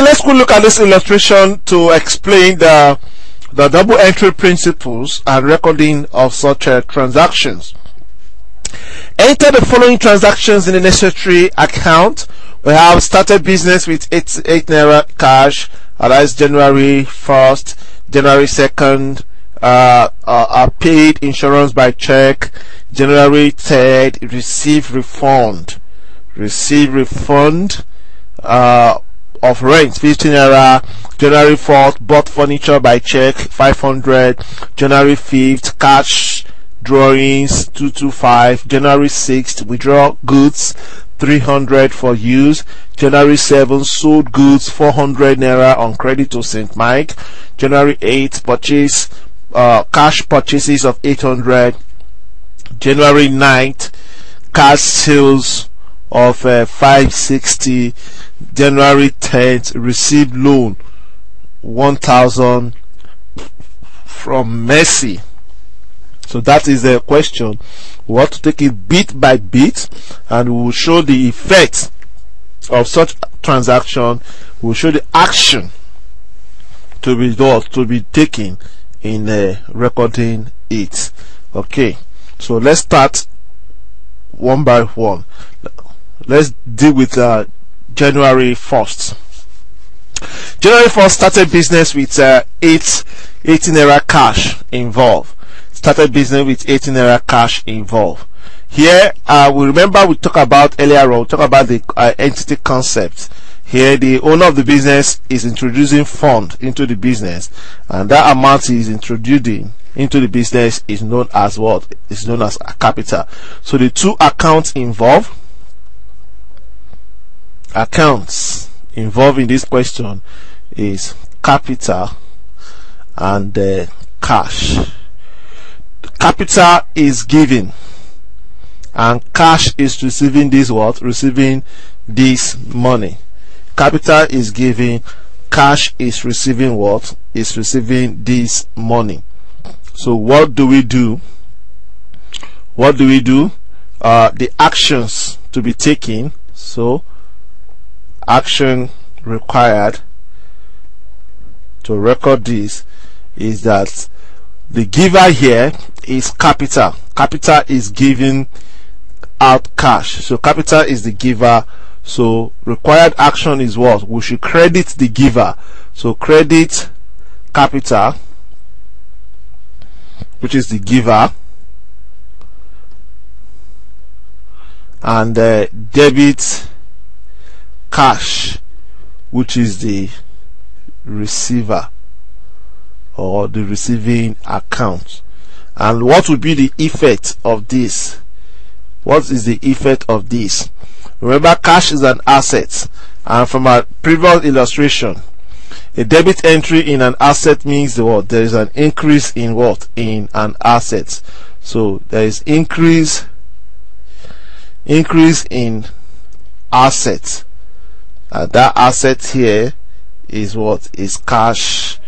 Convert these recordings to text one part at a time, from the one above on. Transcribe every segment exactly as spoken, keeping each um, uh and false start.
Okay, let's quickly look at this illustration to explain the, the double entry principles and recording of such uh, transactions. Enter the following transactions in the necessary account. We have started business with eighty-eight naira cash, and that is January first, January second, uh, uh, are paid insurance by check, January third, receive refund, receive refund uh, of rent, fifteen naira, January fourth, bought furniture by check, five hundred, January fifth, cash drawings, two twenty-five, January sixth, withdraw goods, three hundred for use, January seventh, sold goods, four hundred naira on credit to Saint Mike, January eighth, purchase, uh, cash purchases of eight hundred, January ninth, cash sales of uh, five sixty, January tenth, received loan, one thousand from Mercy. So that is the question. We want to take it bit by bit, and we will show the effects of such transaction. We will show the action to be done, to be taken in uh, recording it. Okay, so let's start one by one. Let's deal with uh, January first. January first, started business with uh, eight, eighteen naira cash involved. Started business with eighteen naira cash involved. Here, uh, we remember we talked about earlier on, we talked about the uh, entity concept. Here, the owner of the business is introducing fund into the business, and that amount he is introducing into the business is known as what? It's known as a capital. So the two accounts involved, accounts involved in this question is capital and uh, cash. Capital is giving and cash is receiving this what? Receiving this money. Capital is giving, cash is receiving what? Is receiving this money. So what do we do? What do we do? Uh, the actions to be taken. So action required to record this is that the giver here is capital. Capital is giving out cash. So capital is the giver. So required action is what? We should credit the giver. So credit capital, which is the giver, and uh, debit cash, which is the receiver, or the receiving account. And what would be the effect of this? What is the effect of this? Remember, cash is an asset, and from our previous illustration, a debit entry in an asset means what? There is an increase in what? In an asset. So there is increase increase in assets, and that asset here is what? Is cash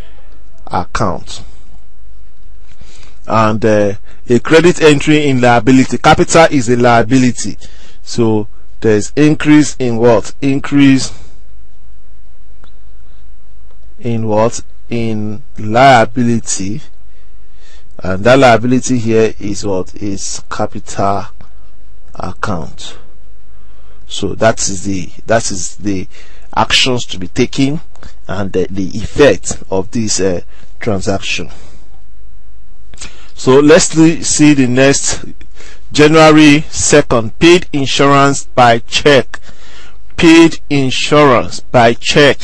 account. And uh, a credit entry in liability. Capital is a liability, so there's increase in what? Increase in what? In liability, and that liability here is what? Is capital account. So that is the that is the actions to be taken and the, the effect of this uh, transaction. So let's see the next. January second, paid insurance by check. Paid insurance by check.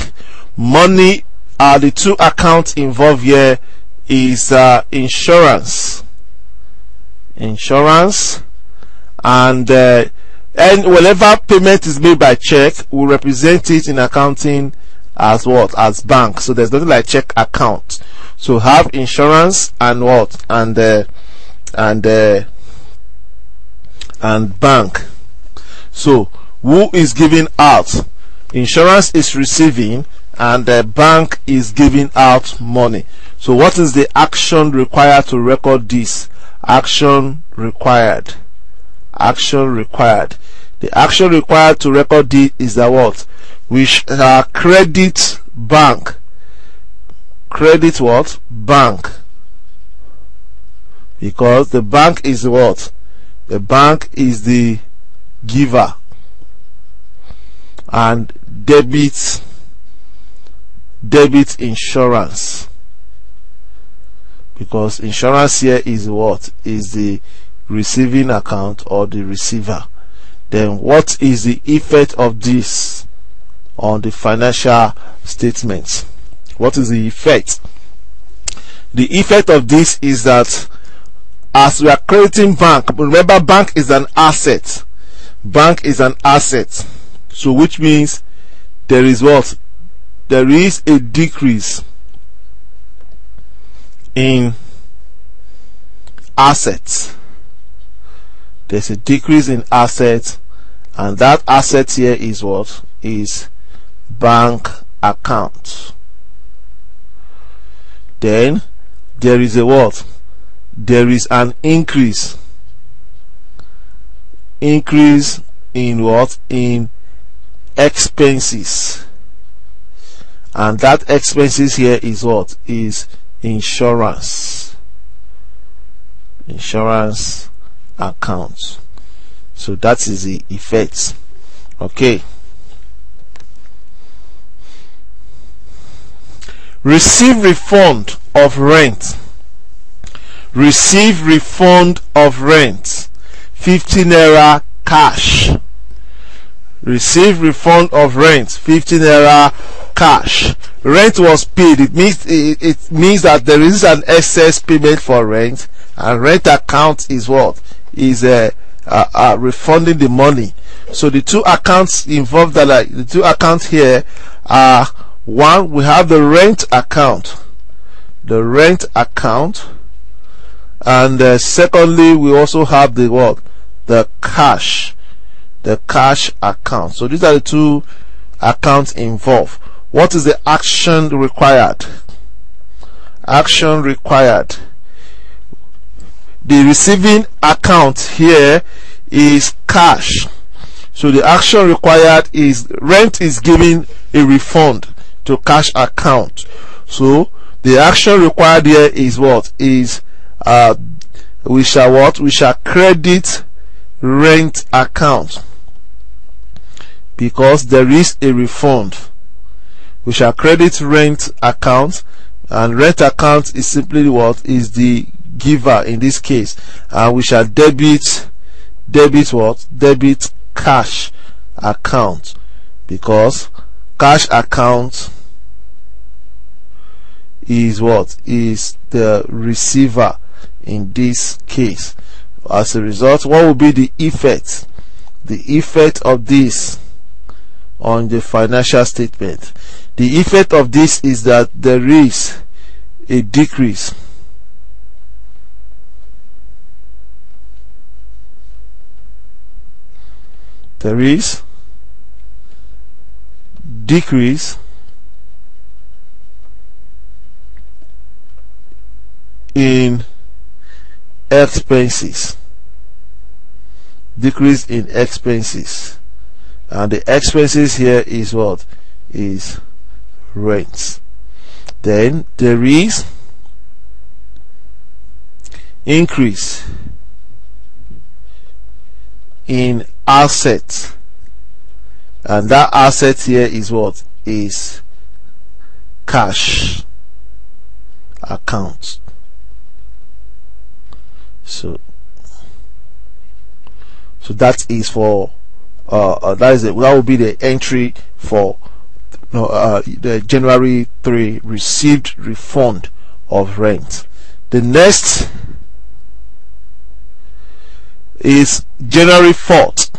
Money are uh, the two accounts involved here is uh, insurance, insurance, and uh, and whenever payment is made by check, we represent it in accounting as what? As bank. So there's nothing like check account. So have insurance and what? And uh, and uh, and bank. So who is giving out? Insurance is receiving, and the bank is giving out money. So what is the action required to record this? Action required. Action required. The action required to record this is that what? which are credit bank. Credit what? Bank. Because the bank is what? The bank is the giver. And debit, debit insurance. Because insurance here is what? Is the receiving account or the receiver. Then what is the effect of this on the financial statements? What is the effect? The effect of this is that as we are creating bank, remember bank is an asset. Bank is an asset. So which means there is what? There is a decrease in assets. There's a decrease in assets, and that asset here is what? Is bank account. Then there is a what? There is an increase. Increase in what? In expenses. And that expenses here is what? Is insurance. Insurance account. So that is the effect. Okay. Receive refund of rent. Receive refund of rent. fifty naira cash. Receive refund of rent. fifty naira cash. Rent was paid. It means it, it means that there is an excess payment for rent, and rent account is what? Is uh, uh, uh, refunding the money. So the two accounts involved that are, the two accounts here are, one, we have the rent account, the rent account, and uh, secondly, we also have the what? The cash, the cash account. So these are the two accounts involved. What is the action required? Action required. The receiving account here is cash. So the action required is rent is giving a refund to cash account. So the action required here is what? Is uh, we shall what? We shall credit rent account because there is a refund. We shall credit rent account, and rent account is simply what? Is the giver in this case, and we shall debit debit what? Debit cash account because cash account is what? Is the receiver in this case. As a result, what will be the effect? The effect of this on the financial statement. The effect of this is that there is a decrease. There is decrease in expenses. Decrease in expenses. And the expenses here is what? Is rent. Then there is increase in assets, and that asset here is what? Is cash account. So, so that is for uh, uh that is it. That will be the entry for no, uh, the January three received refund of rent. The next is January fourth.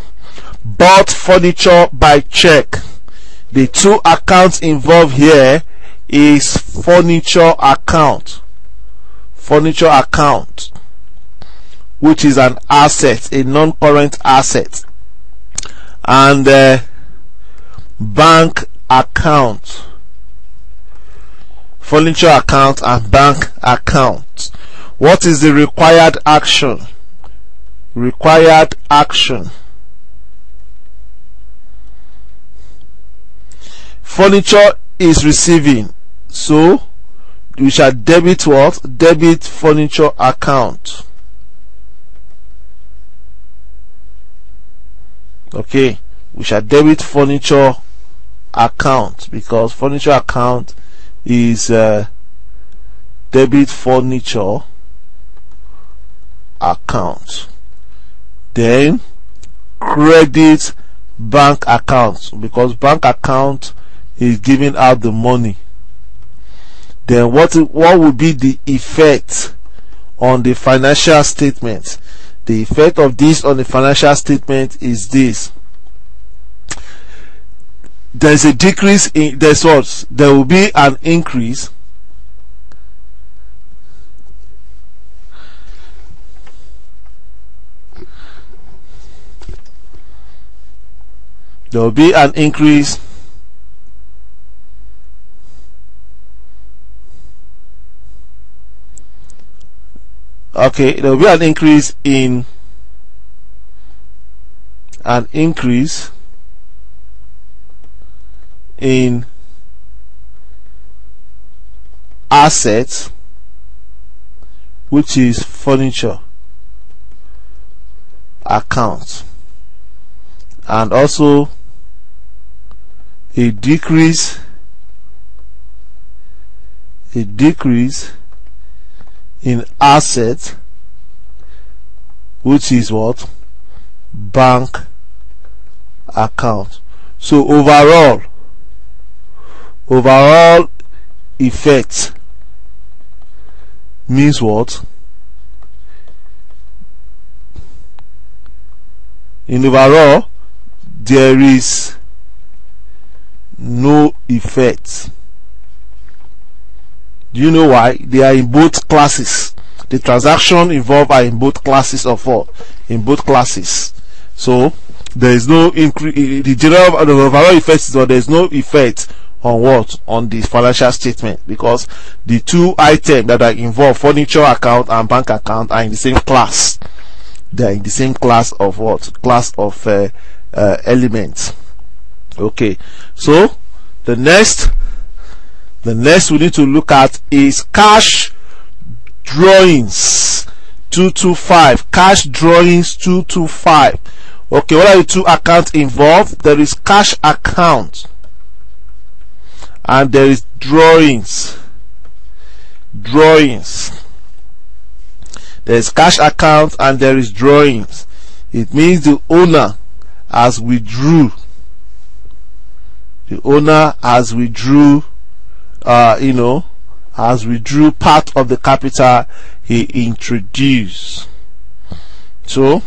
Bought furniture by check. The two accounts involved here is furniture account. Furniture account, which is an asset, a non-current asset, and uh, bank account. Furniture account and bank account. What is the required action? Required action furniture is receiving, so we shall debit what? Debit furniture account. Okay, we shall debit furniture account because furniture account is uh, debit furniture account. Then credit bank account, because bank account is giving out the money. Then what what would be the effect on the financial statement? The effect of this on the financial statement is this: there's a decrease in there's what there will be an increase there will be an increase okay there will be an increase in an increase in assets, which is furniture account, and also a decrease a decrease in assets, which is what? Bank account. So overall overall effect means what? In overall, there is no effect. Do you know why? They are in both classes. The transaction involved are in both classes of all, in both classes. So there is no increase. The general the overall effect is that there is no effect on what? On the financial statement, because the two items that are involved, furniture account and bank account, are in the same class. They are in the same class of what? Class of uh, uh, elements. Okay, so the next the next we need to look at is cash drawings two two five. Cash drawings two two five. Okay, what are the two accounts involved? There is cash account and there is drawings. Drawings. There is cash account and there is drawings. It means the owner has withdrew. The owner has withdrew, uh, you know, has withdrew part of the capital he introduced. So,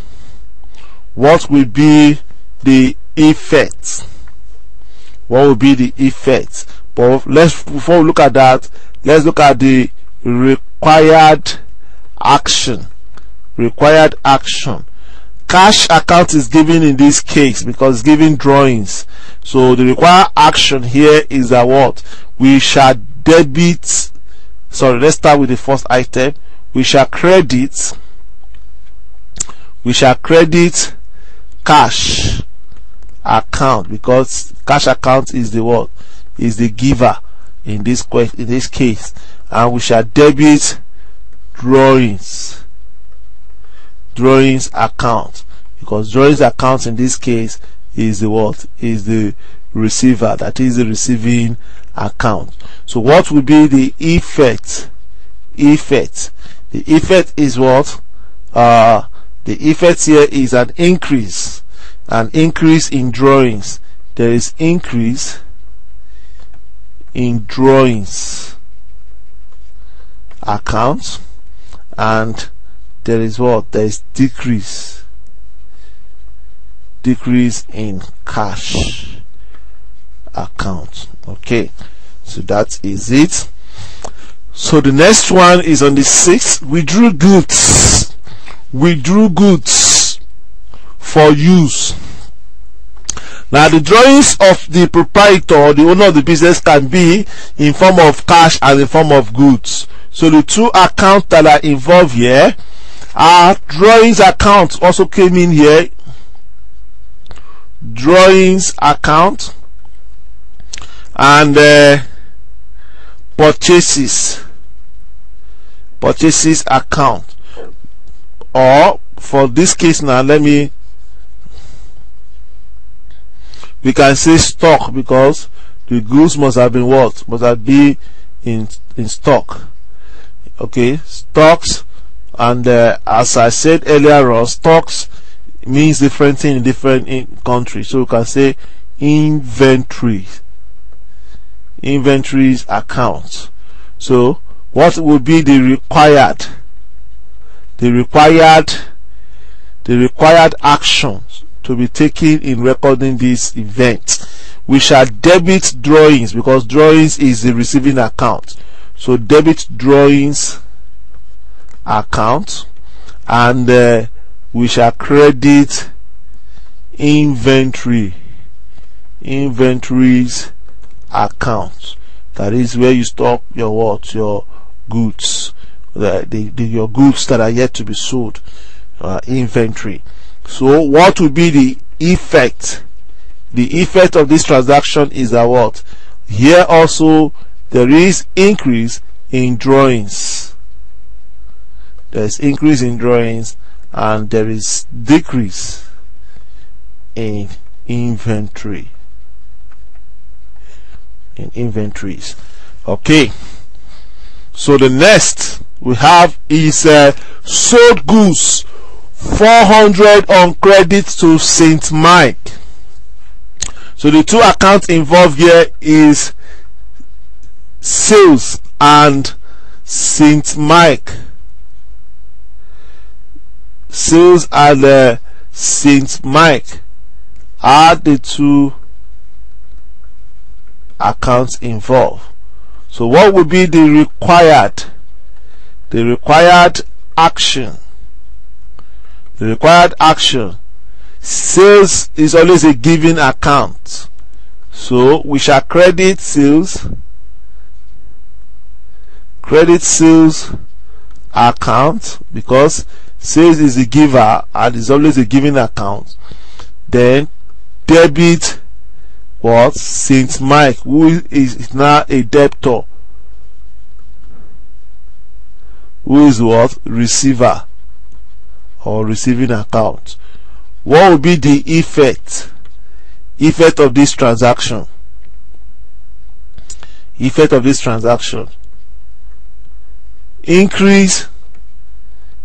what will be the effect? What will be the effect? But let's, before we look at that, let's look at the required action. Required action. Cash account is given in this case because it's given drawings. So the required action here is that what? We shall debit. Sorry, let's start with the first item. We shall credit. We shall credit cash account because cash account is the what? Is the giver in this in this case, and we shall debit drawings drawings account because drawings account in this case is the what? Is the receiver, that is the receiving account. So what will be the effect? Effect. The effect is what? Uh, the effect here is an increase. An increase in drawings. There is increase in drawings account, and there is what? There is decrease decrease in cash account. Okay, so that is it. So the next one is on the sixth. Withdrew goods. Withdrew goods for use. Now the drawings of the proprietor or the owner of the business can be in form of cash and in form of goods. So the two accounts that are involved here are drawings account. Also came in here, drawings account, and uh, purchases purchases account, or for this case now, let me we can say stock, because the goods must have been what must have been in in stock. Okay, stocks, and uh, as I said earlier on, stocks means different thing in different in countries. So we can say inventories inventories accounts. So what would be the required the required the required actions to be taken in recording this event? We shall debit drawings, because drawings is the receiving account. So debit drawings account, and uh, we shall credit inventory inventories account. That is where you stock your what your goods, the, the, the your goods that are yet to be sold, uh, inventory. So what will be the effect? The effect of this transaction is that what here also there is increase in drawings. There is increase in drawings, and there is decrease in inventory. In inventories. Okay. So the next we have is uh, sold goods four hundred on credit to Saint Mike. So the two accounts involved here is sales and Saint Mike. Sales and uh, Saint Mike are the two accounts involved. So what would be the required the required action? The required action sales is always a given account, so we shall credit sales credit sales account, because sales is a giver and is always a given account. Then debit what Saint Mike, who is now a debtor, who is what receiver or receiving account. What will be the effect effect of this transaction? Effect of this transaction increase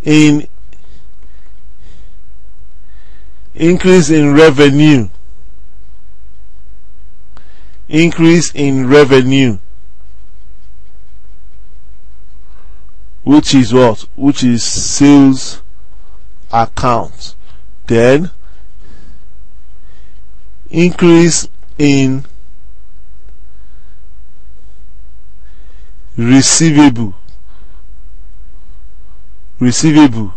in increase in revenue. Increase in revenue, which is what? Which is sales account. Then increase in receivable. Receivable,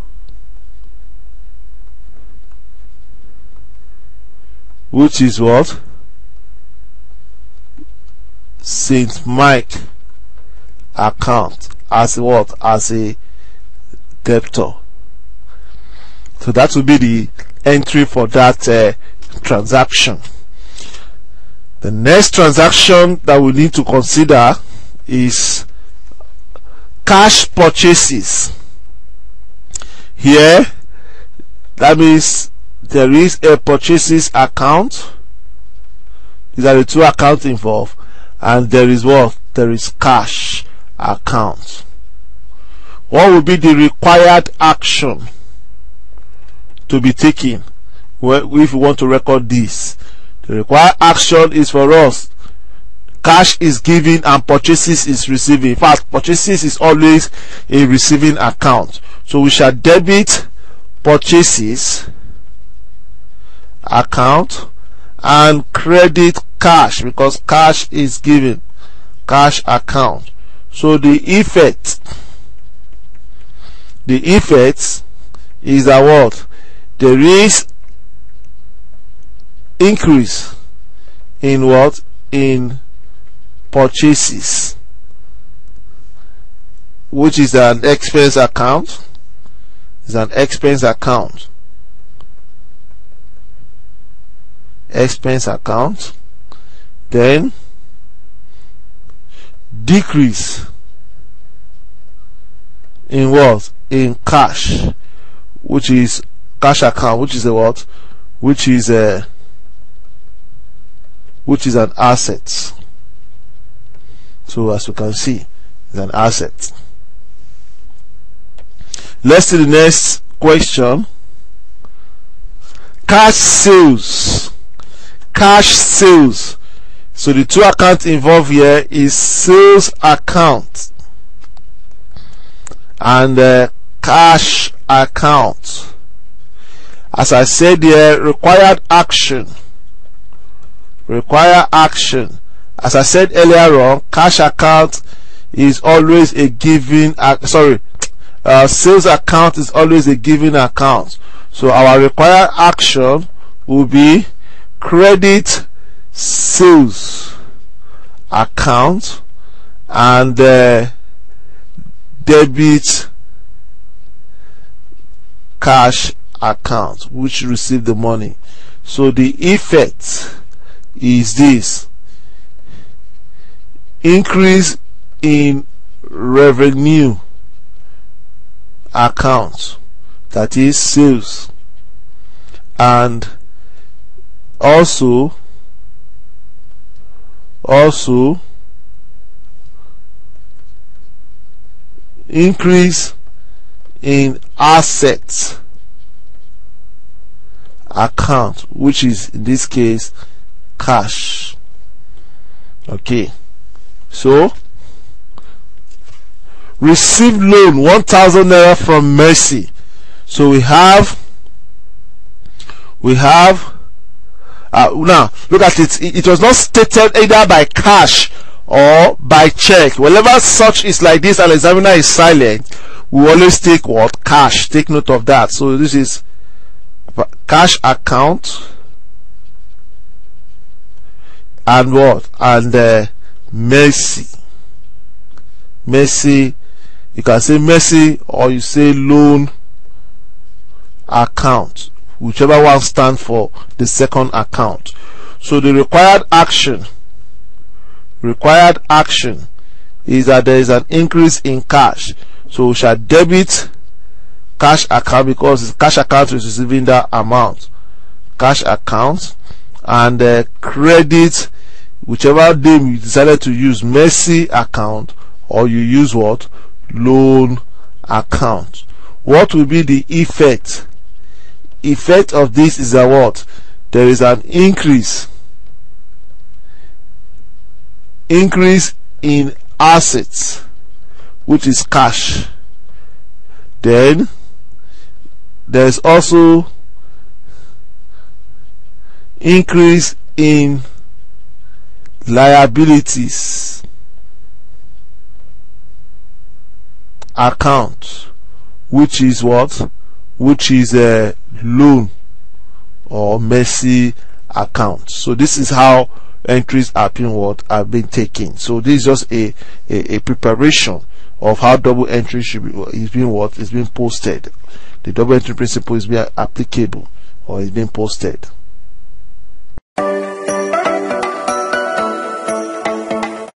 which is what? Saint Mike account, as what as a debtor. So that will be the entry for that uh, transaction. The next transaction that we need to consider is cash purchases. Here, that means there is a purchases account. These are the two accounts involved. And there is what? There is cash account. What will be the required action to be taken if we want to record this? The required action is for us. Cash is given and purchases is receiving. In fact, purchases is always a receiving account. So we shall debit purchases account and credit cash, because cash is given, cash account. So the effect the effect is that what there is increase in what in purchases, which is an expense account is an expense account expense account. Then decrease in what? In cash, which is cash account, which is a what? Which is a which is an asset. So as you can see, it's an asset. Let's see the next question. Cash sales. Cash sales. So the two accounts involved here is sales account and uh, cash account. As I said here, required action. Require action. As I said earlier on, cash account is always a given. Uh, sorry, uh, sales account is always a given account. So our required action will be credit sales account and uh, debit cash account, which received the money. So the effect is this: increase in revenue account, that is sales, and also also increase in assets account, which is in this case cash. Okay, so received loan one thousand naira from Mercy. So we have we have uh, now look at it. it it was not stated either by cash or by check. Whenever such is like this and examiner is silent, we always take what? Cash. Take note of that. So this is cash account and what? And uh, Mercy. Mercy. You can say Mercy or you say loan account, whichever one stands for the second account. So the required action required action is that there is an increase in cash. So we shall debit cash account because it's cash account is receiving that amount. Cash account and uh, credit, whichever name you decided to use, Mercy account or you use what? Loan account. What will be the effect? Effect of this is that what? There is an increase increase in assets, which is cash. Then there is also increase in liabilities account, which is what? Which is a loan or Mercy account. So this is how entries are being what? Are being taken. So this is just a, a, a preparation of how double entry should be, is being what? Is being posted. The double entry principle is being applicable or is being posted.